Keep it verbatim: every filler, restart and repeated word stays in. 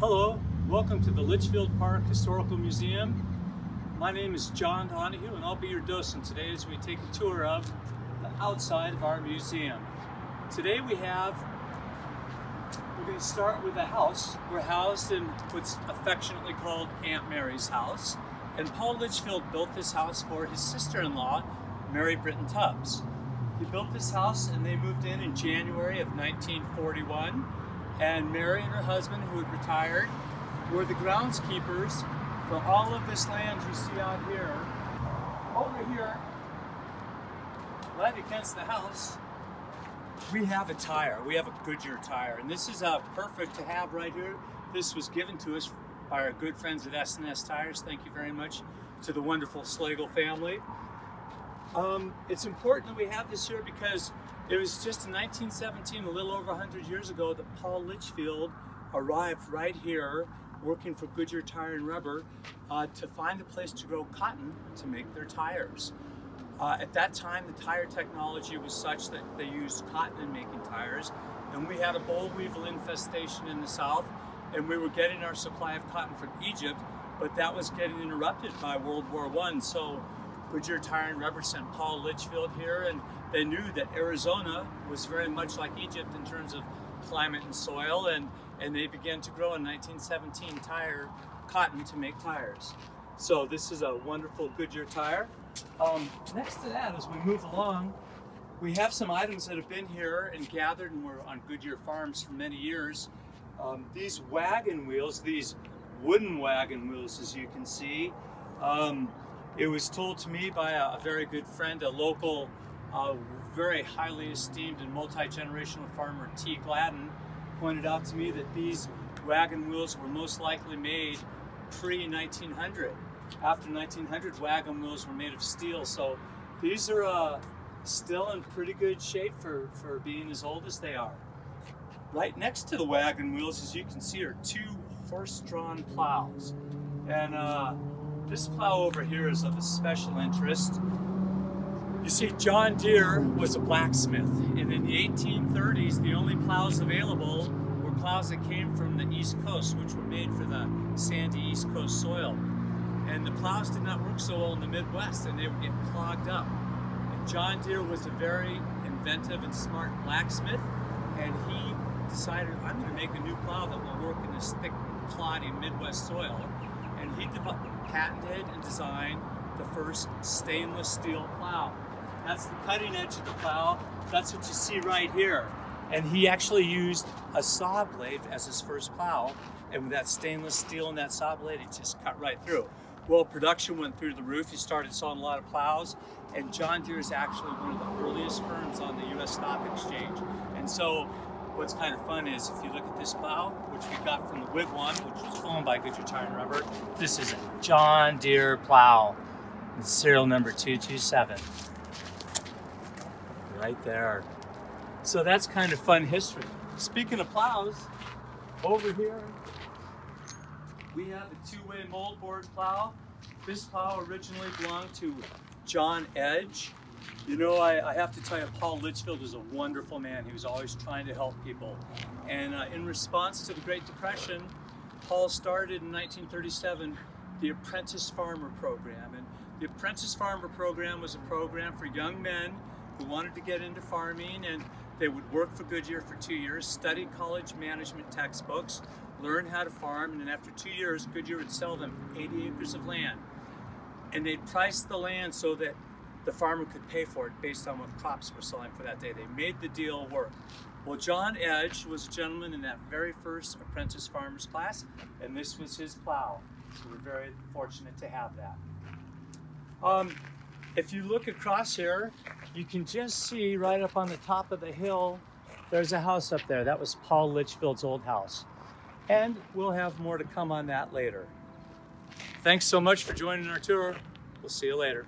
Hello, welcome to the Litchfield Park Historical Museum. My name is John Donahue and I'll be your docent today as we take a tour of the outside of our museum. Today we have, we're going to start with a house. We're housed in what's affectionately called Aunt Mary's house. And Paul Litchfield built this house for his sister-in-law, Mary Britton Tubbs. He built this house and they moved in in January of nineteen forty-one. And Mary and her husband, who had retired, were the groundskeepers for all of this land you see out here. Over here, right against the house, we have a tire. We have a Goodyear tire. And this is uh, perfect to have right here. This was given to us by our good friends at S and S Tires. Thank you very much to the wonderful Slagle family. Um, it's important that we have this here because it was just in nineteen seventeen, a little over one hundred years ago, that Paul Litchfield arrived right here working for Goodyear Tire and Rubber uh, to find a place to grow cotton to make their tires. Uh, at that time, the tire technology was such that they used cotton in making tires, and we had a boll weevil infestation in the south, and we were getting our supply of cotton from Egypt, but that was getting interrupted by World War One. So Goodyear Tire and Rubber sent Paul Litchfield here, and they knew that Arizona was very much like Egypt in terms of climate and soil, and, and they began to grow in nineteen seventeen tire cotton to make tires. So this is a wonderful Goodyear tire. Um, next to that, as we move along, we have some items that have been here and gathered and were on Goodyear farms for many years. Um, these wagon wheels, these wooden wagon wheels, as you can see, um, it was told to me by a, a very good friend, a local, uh, very highly esteemed and multi-generational farmer, T. Gladden, pointed out to me that these wagon wheels were most likely made pre nineteen hundred. After nineteen hundred, wagon wheels were made of steel, so these are uh, still in pretty good shape for, for being as old as they are. Right next to the wagon wheels, as you can see, are two horse-drawn plows. And uh, this plow over here is of a special interest. You see, John Deere was a blacksmith, and in the eighteen thirties, the only plows available were plows that came from the East Coast, which were made for the sandy East Coast soil. And the plows did not work so well in the Midwest, and they would get clogged up. And John Deere was a very inventive and smart blacksmith, and he decided, I'm going to make a new plow that will work in this thick, cloddy Midwest soil. And he patented and designed the first stainless steel plow. That's the cutting edge of the plow. That's what you see right here. And he actually used a saw blade as his first plow. And with that stainless steel and that saw blade, it just cut right through. Well, production went through the roof. He started selling a lot of plows. And John Deere is actually one of the earliest firms on the U S Stock Exchange. And so, what's kind of fun is if you look at this plow, which we got from the Wigwam, which was owned by Goodyear Tire and Rubber, this is a John Deere plow. It's serial number two two seven. Right there. So that's kind of fun history. Speaking of plows, over here we have a two-way moldboard plow. This plow originally belonged to John Edge. You know, I, I have to tell you, Paul Litchfield was a wonderful man. He was always trying to help people. And uh, in response to the Great Depression, Paul started in nineteen thirty-seven the Apprentice Farmer Program. And the Apprentice Farmer Program was a program for young men who wanted to get into farming, and they would work for Goodyear for two years, study college management textbooks, learn how to farm, and then after two years, Goodyear would sell them eighty acres of land. And they priced the land so that the farmer could pay for it based on what crops were selling for that day. They made the deal work. Well, John Edge was a gentleman in that very first apprentice farmer's class, and this was his plow. So we're very fortunate to have that. Um, if you look across here, you can just see right up on the top of the hill, there's a house up there. That was Paul Litchfield's old house. And we'll have more to come on that later. Thanks so much for joining our tour. We'll see you later.